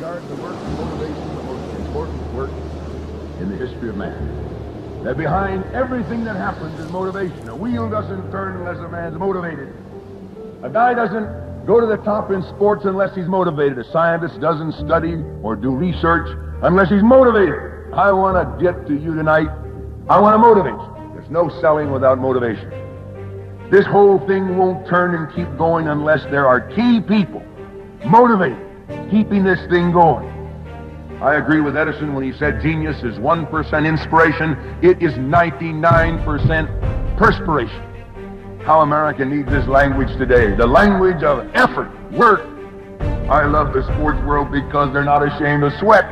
regard the work of motivation the most important work in the history of man. That behind everything that happens is motivation. A wheel doesn't turn unless a man's motivated. A guy doesn't go to the top in sports unless he's motivated. A scientist doesn't study or do research unless he's motivated. I want to get to you tonight. I want to motivate you. There's no selling without motivation. This whole thing won't turn and keep going unless there are key people motivated, keeping this thing going. I agree with Edison when he said genius is 1% inspiration. It is 99% perspiration. How America needs this language today. The language of effort, work. I love the sports world because they're not ashamed of sweat.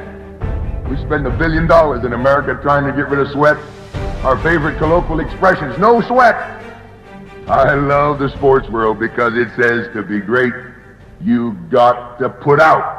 We spend $1 billion in America trying to get rid of sweat. Our favorite colloquial expression is no sweat. I love the sports world because it says to be great, you got to put out.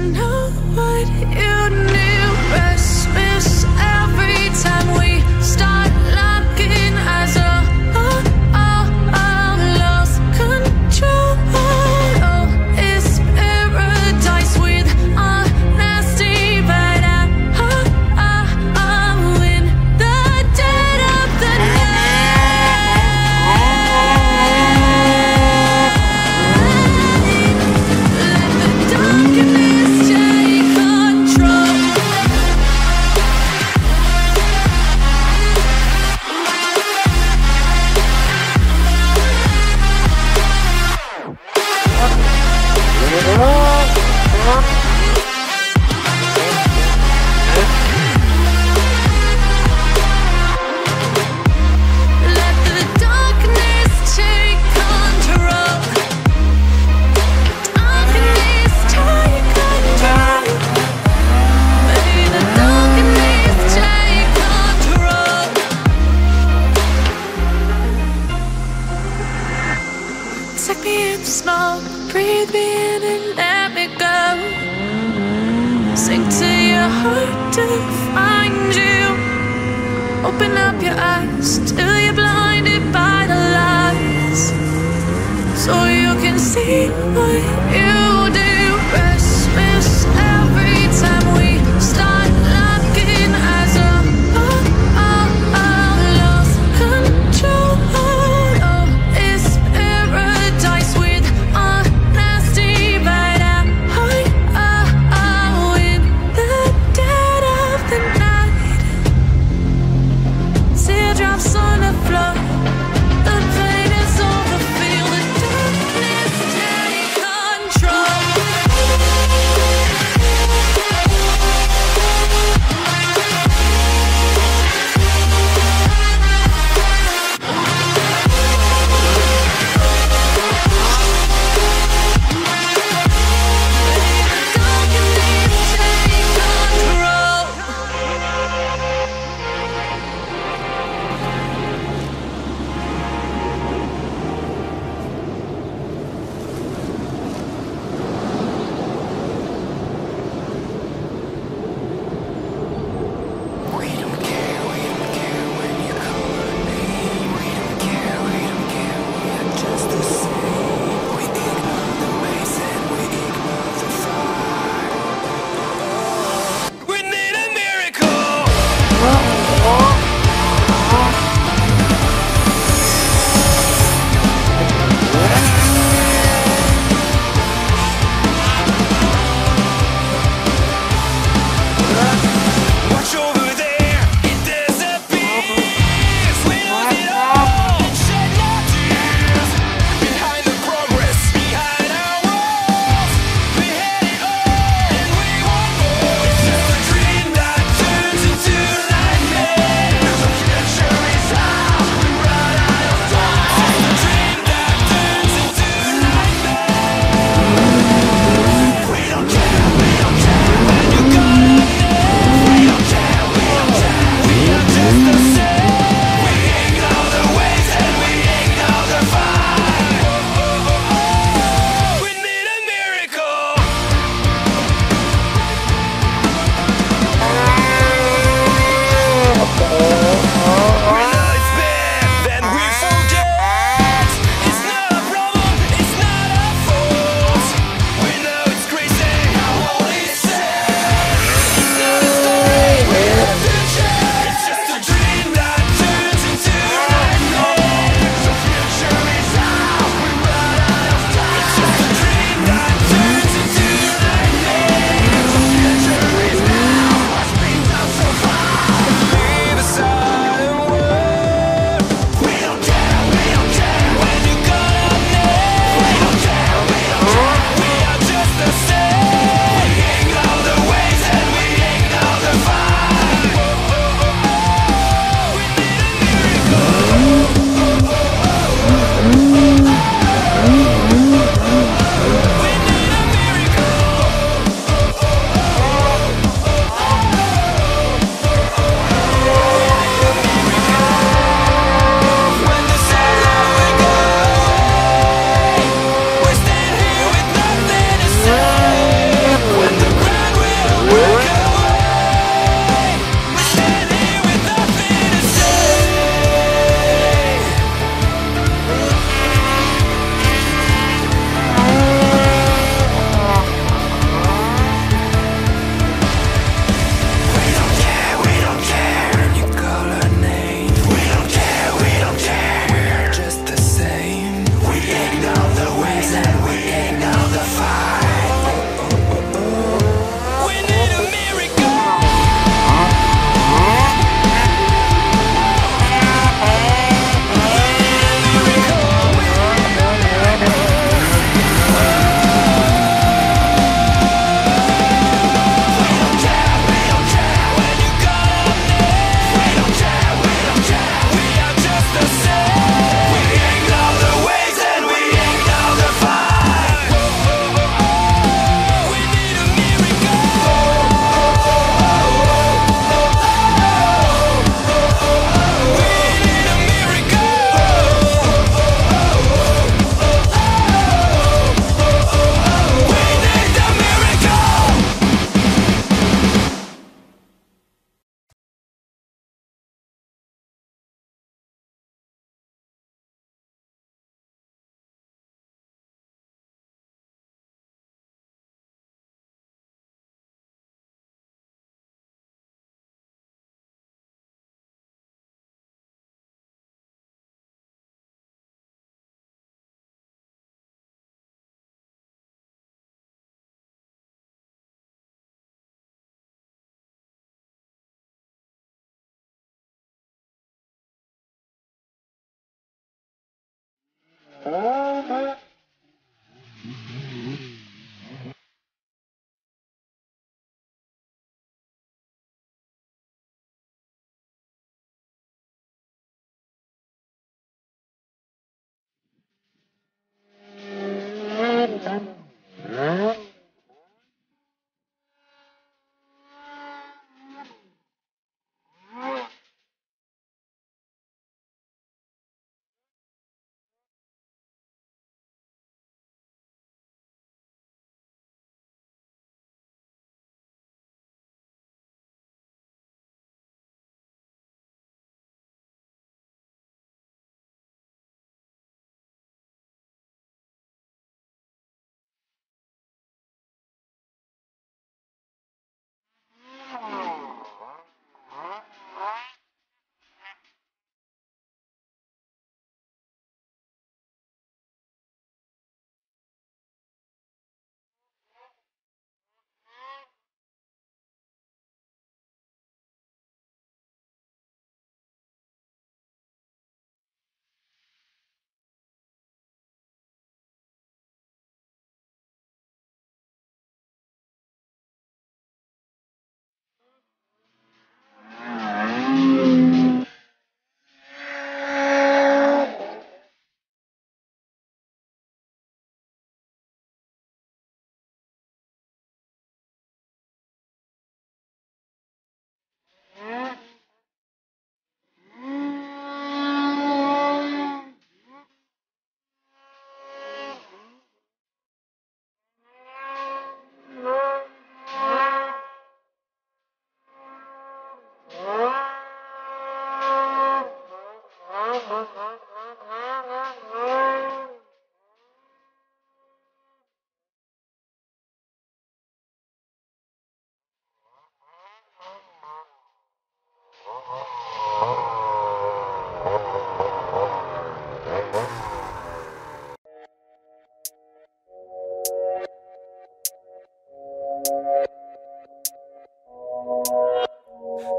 Control.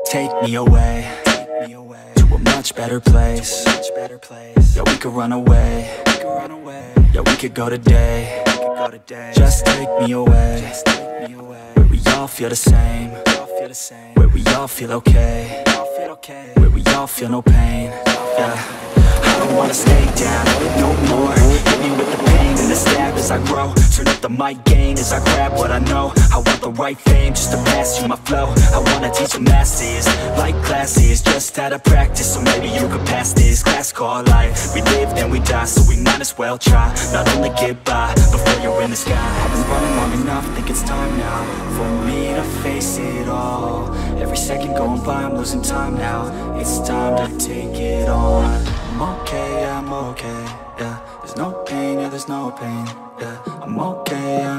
Take me away to a much better place. Yeah, we could run away. Yeah, we could go today. Just take me away, where we all feel the same, where we all feel okay, where we all feel no pain. Yeah, I don't wanna stay down no more. Hit me with the pain and the stab as I grow. Turn up the mic gain as I grab what I know. I want the right fame just to pass you my flow. I wanna teach the masses like classes, just out of practice, so maybe you could pass this class called life. We live and we die, so we might as well try. Not only get by before you're in the sky. I've been running long enough, think it's time now for me to face it all. Every second going by, I'm losing time now. It's time to take it on. I'm okay, yeah. There's no pain, yeah, there's no pain, yeah. I'm okay, yeah.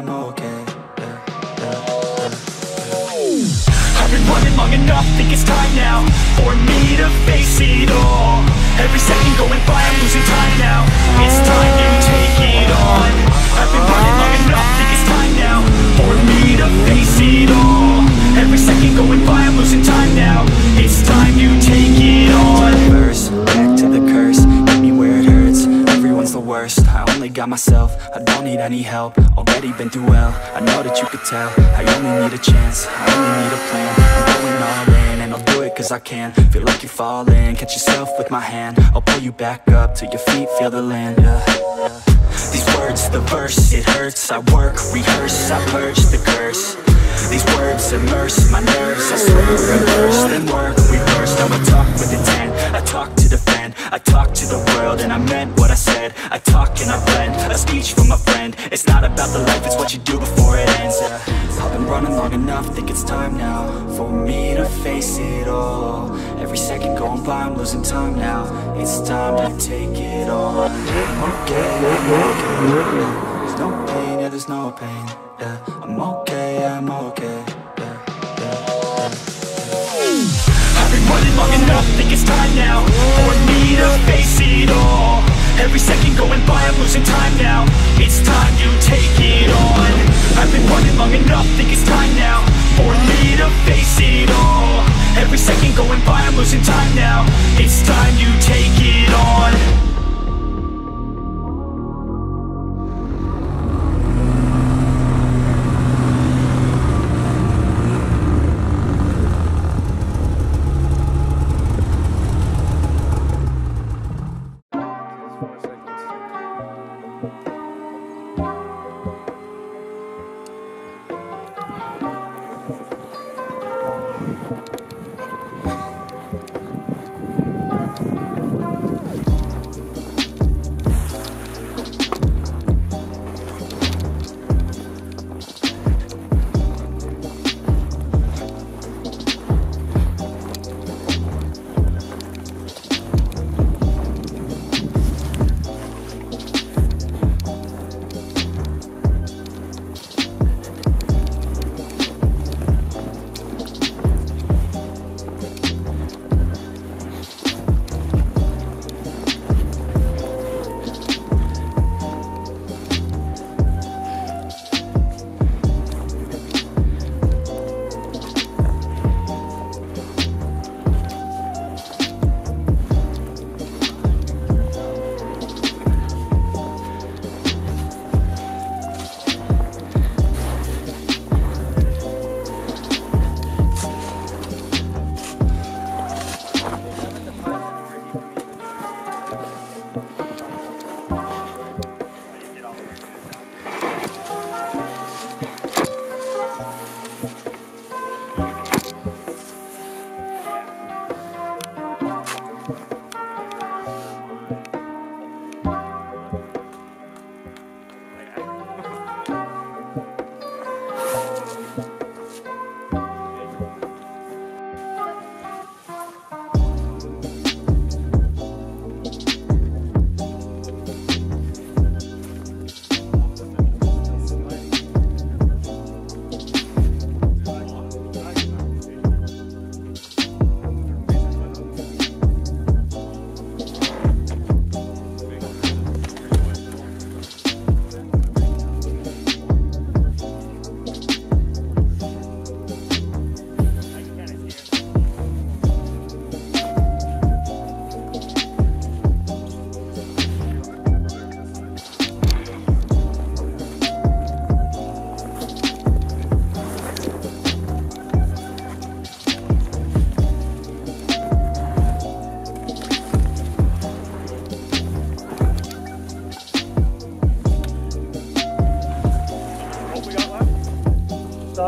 I've been running long enough, think it's time now for me to face it all. Every second going by, I'm losing time now. It's time to take it on. myself, I don't need any help. Already been through hell, I know that you could tell. I only need a chance, I only need a plan. I'm going all in, and I'll do it cause I can. Feel like you're falling, catch yourself with my hand. I'll pull you back up till your feet feel the land, yeah. These words, the verse, it hurts. I work, rehearse, I purge the curse. These words immerse my nerves, I swear. Reverse, then work, reverse. Now I talk with intent, I talk to defend, I talk to the world, and I meant what I said. I talk and I blend, a speech from a friend. It's not about the life, it's what you do before it ends, yeah. I've been running long enough, think it's time now for me to face it all. Every second going by, I'm losing time now. It's time to take it all. Okay. There's no pain, yeah, there's no pain, yeah. I'm okay, yeah, I'm okay, yeah. I've been running long enough, think it's time now for me to face it all. Every second going by, I'm losing time now. It's time to take it on. I've been running long enough, think it's time now for me to face it all. Every second going by, I'm losing time now. It's time you take it on.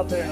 Out there.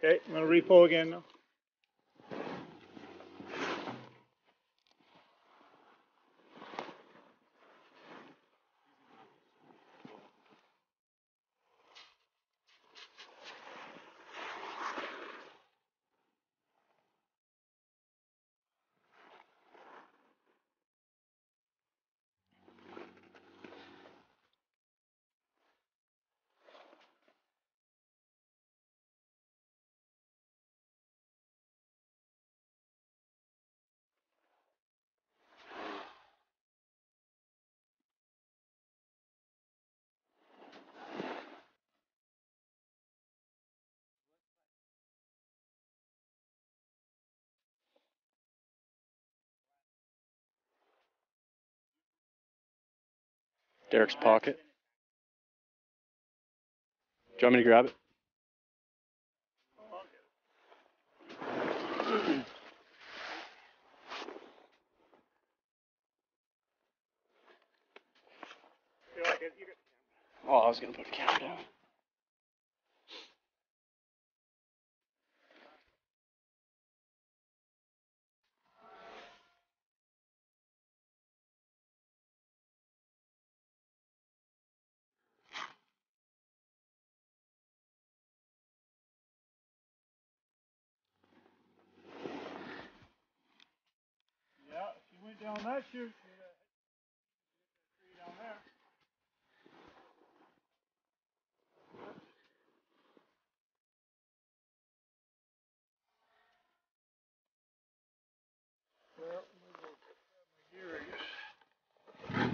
Okay, I'm going to repo again now. Derek's pocket. Do you want me to grab it? Oh, I was going to put the camera down. Down that chute. Down there. Well, let me go grab my gear, down,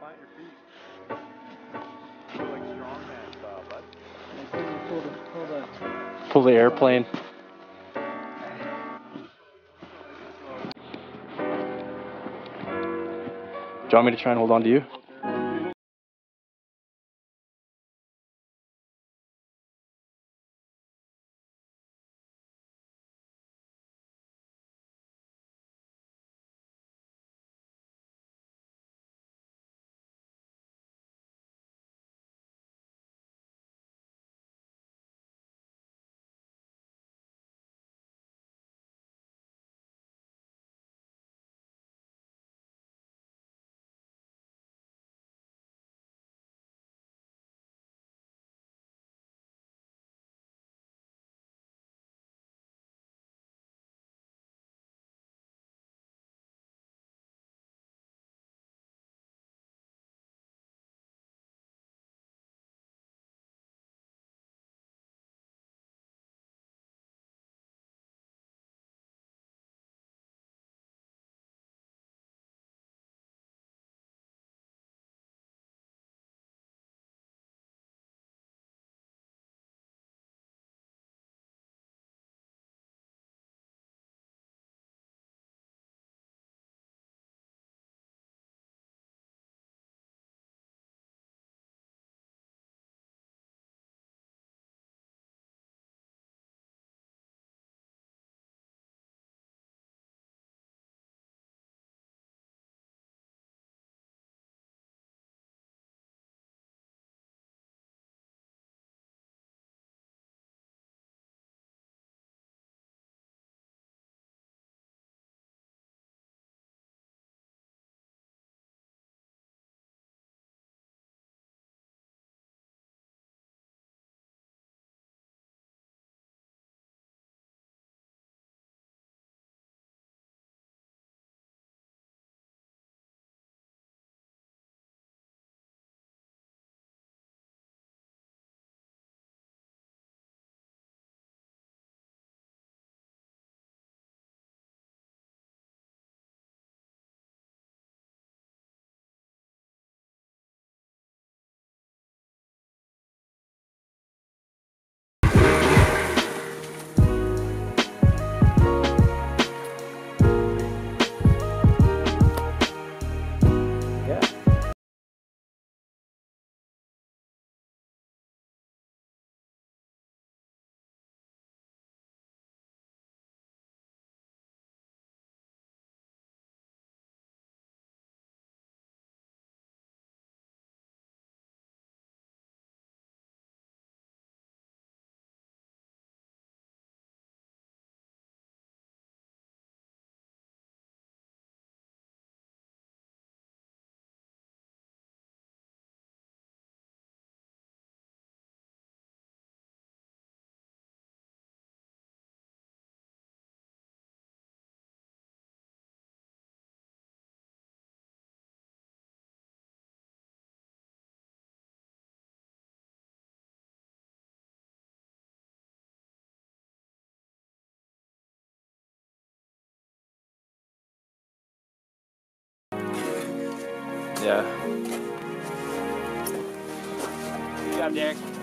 plant your feet. Feel like strongman style, bud. Pull the airplane. Do you want me to try and hold on to you? Yeah. Good job, Derek.